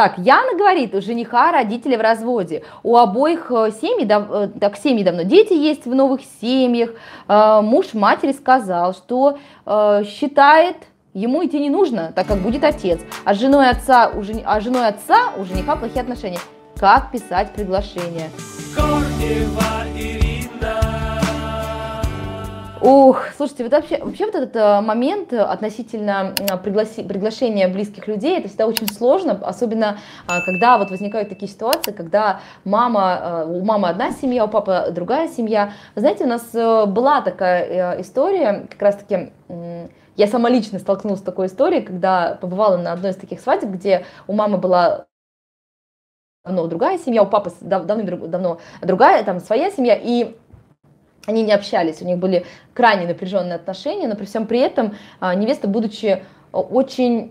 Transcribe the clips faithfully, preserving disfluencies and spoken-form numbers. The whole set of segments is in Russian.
Так, Яна говорит, у жениха родители в разводе, у обоих семьи, так, семьи давно, дети есть в новых семьях, муж матери сказал, что считает, ему идти не нужно, так как будет отец, а с женой отца у, жени... а с женой отца у жениха плохие отношения. Как писать приглашение? Ух, слушайте, вот вообще, вообще вот этот момент относительно пригласи, приглашения близких людей, это всегда очень сложно, особенно когда вот возникают такие ситуации, когда мама, у мамы одна семья, у папы другая семья. Знаете, у нас была такая история, как раз таки... Я сама лично столкнулась с такой историей, когда побывала на одной из таких свадеб, где у мамы была давно другая семья, у папы дав давно, давно другая, там своя семья, и они не общались, у них были крайне напряженные отношения, но при всем при этом невеста, будучи очень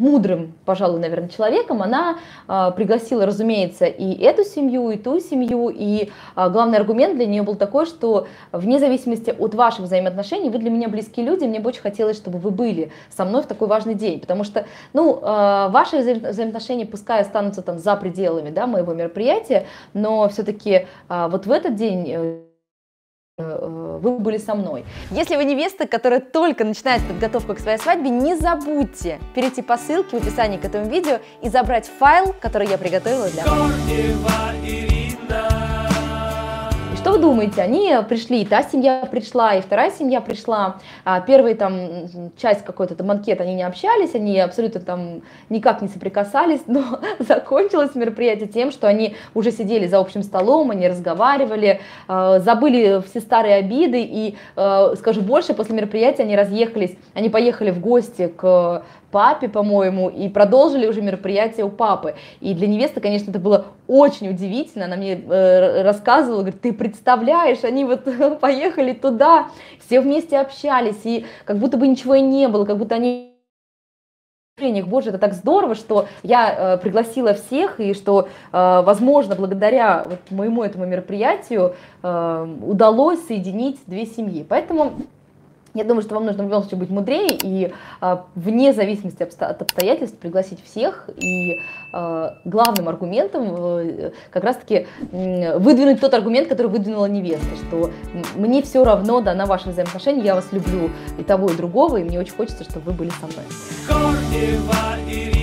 мудрым, пожалуй, наверное, человеком, она пригласила, разумеется, и эту семью, и ту семью, и главный аргумент для нее был такой, что вне зависимости от ваших взаимоотношений, вы для меня близкие люди, мне бы очень хотелось, чтобы вы были со мной в такой важный день, потому что, ну, ваши взаимоотношения пускай останутся там за пределами, да, моего мероприятия, но все-таки вот в этот день... вы были со мной. Если вы невеста, которая только начинает подготовку к своей свадьбе, не забудьте перейти по ссылке в описании к этому видео и забрать файл, который я приготовила для вас. И что вы думаете? Они пришли, и та семья пришла, и вторая семья пришла. Первая там часть какой-то банкета, они не общались, они абсолютно там никак не соприкасались, но закончилось мероприятие тем, что они уже сидели за общим столом, они разговаривали, забыли все старые обиды и, скажу больше, после мероприятия они разъехались, они поехали в гости к папе, по-моему, и продолжили уже мероприятие у папы. И для невесты, конечно, это было очень удивительно, она мне рассказывала, говорит, ты представляешь, они вот поехали туда, все вместе общались, и как будто бы ничего и не было, как будто они... Боже, это так здорово, что я э, пригласила всех, и что, э, возможно, благодаря вот моему этому мероприятию э, удалось соединить две семьи. Поэтому я думаю, что вам нужно в любом случае быть мудрее и э, вне зависимости от обстоятельств пригласить всех. И э, главным аргументом э, как раз-таки э, выдвинуть тот аргумент, который выдвинула невеста, что мне все равно, да, на ваши взаимоотношения, я вас люблю и того, и другого, и мне очень хочется, чтобы вы были со мной.